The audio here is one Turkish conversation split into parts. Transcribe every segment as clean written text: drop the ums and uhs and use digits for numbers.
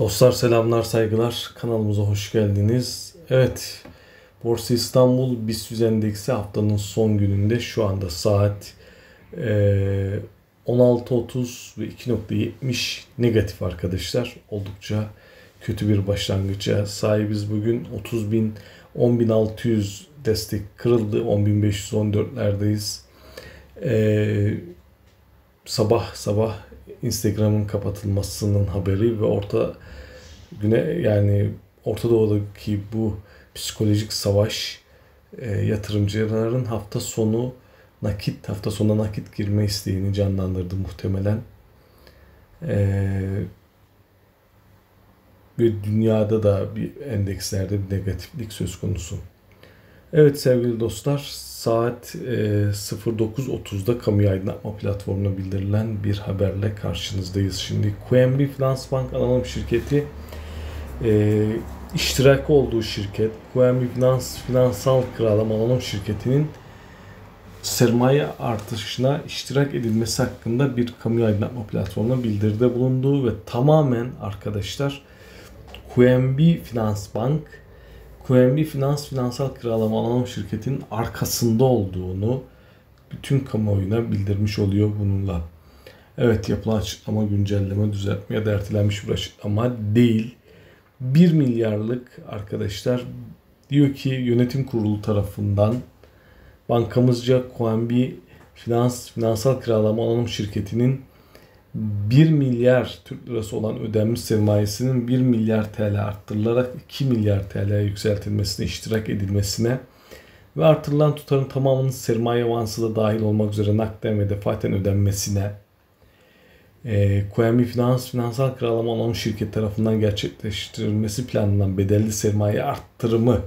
Dostlar selamlar, saygılar. Kanalımıza hoş geldiniz. Evet, Borsa İstanbul BIST 100 endeksi haftanın son gününde şu anda saat 16.30 ve 2.70 negatif arkadaşlar. Oldukça kötü bir başlangıca sahibiz bugün. 10.600 destek kırıldı. 10.514'lerdeyiz. Sabah Instagram'ın kapatılmasının haberi ve Orta Doğu'daki bu psikolojik savaş yatırımcıların hafta sonuna nakit girme isteğini canlandırdı muhtemelen. Ve dünyada da bir endekslerde bir negatiflik söz konusu. Evet sevgili dostlar, saat 09.30'da kamu aydınlatma platformuna bildirilen bir haberle karşınızdayız. Şimdi QNB Finans Bank Anonim Şirketi, iştirak olduğu şirket QNB Finans Finansal Kiralama Anonim Şirketi'nin sermaye artışına iştirak edilmesi hakkında bir kamu aydınlatma platformuna bildiride bulunduğu ve tamamen arkadaşlar QNB Finans Bank, QNB Finans Finansal Kiralama Anonim Şirketi'nin arkasında olduğunu bütün kamuoyuna bildirmiş oluyor bununla. Evet, yapılan açıklama güncelleme, düzeltme ya da ertelenmiş bir açıklama değil. 1 milyarlık arkadaşlar diyor ki yönetim kurulu tarafından bankamızca QNB Finans Finansal Kiralama Anonim Şirketi'nin 1 milyar Türk lirası olan ödenmiş sermayesinin 1 milyar TL arttırılarak 2 milyar TL'ye yükseltilmesine, iştirak edilmesine ve artırılan tutarın tamamının sermaye avansı da dahil olmak üzere nakden ve defaten ödenmesine QMB Finans Finansal Kiralama Anonim Şirketi tarafından gerçekleştirilmesi planlanan bedelli sermaye arttırımı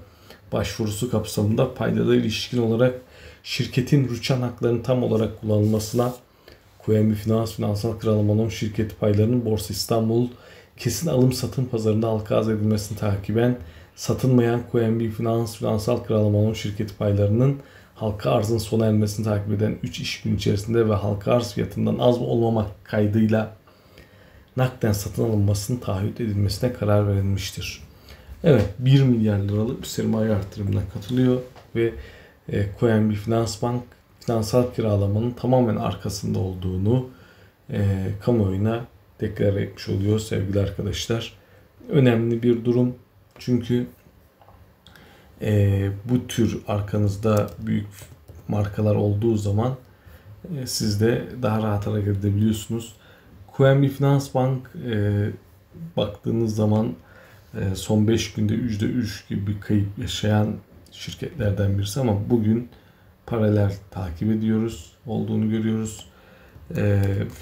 başvurusu kapsamında paylara ilişkin olarak şirketin rüçhan haklarının tam olarak kullanılmasına, QNB Finans Finansal Kiralama Anonim Şirketi paylarının Borsa İstanbul kesin alım-satım pazarında halka arz edilmesini takiben satılmayan QNB Finans Finansal Kiralama Anonim Şirketi paylarının halka arzın sona ermesini takip eden 3 iş gün içerisinde ve halka arz fiyatından az olmamak kaydıyla nakden satın alınmasının taahhüt edilmesine karar verilmiştir. Evet, 1 milyar liralık bir sermaye artırımına katılıyor ve QNB Finans Bank finansal kiralamanın tamamen arkasında olduğunu kamuoyuna deklar etmiş oluyor sevgili arkadaşlar. Önemli bir durum, çünkü bu tür arkanızda büyük markalar olduğu zaman siz de daha rahat hareket edebiliyorsunuz. QNB Finans Bank baktığınız zaman son 5 günde %3 gibi kayıp yaşayan şirketlerden birisi, ama bugün paralel takip ediyoruz, olduğunu görüyoruz.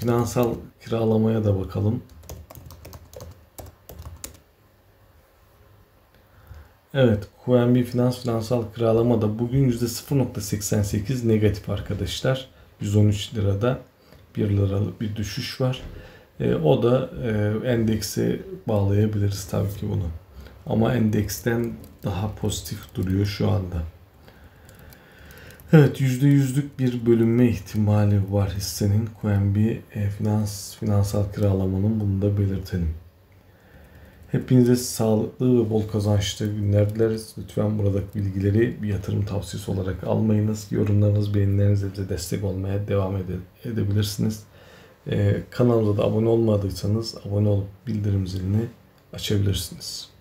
Finansal kiralamaya da bakalım. Evet, QNB Finans Finansal Kiralama da bugün %0.88 negatif arkadaşlar. 113 lirada 1 liralık bir düşüş var. O da endekse bağlayabiliriz tabii ki bunu. Ama endeksten daha pozitif duruyor şu anda. Evet, %100'lük bir bölünme ihtimali var hissenin. QNB Finansal Kiralamanın, bunu da belirtelim. Hepinize sağlıklı ve bol kazançlı günler dileriz. Lütfen buradaki bilgileri bir yatırım tavsiyesi olarak almayınız. Yorumlarınız, beğenilerinizle bize destek olmaya devam edebilirsiniz. Kanalımıza da abone olmadıysanız abone olup bildirim zilini açabilirsiniz.